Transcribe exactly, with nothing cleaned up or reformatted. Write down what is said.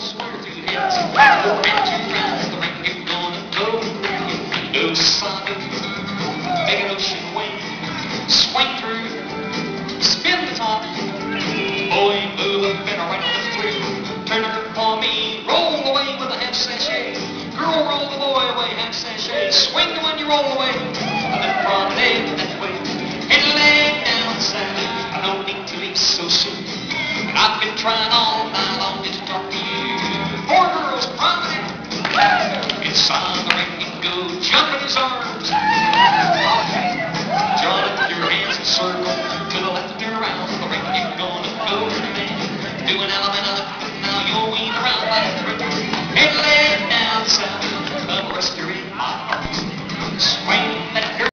Spirit in the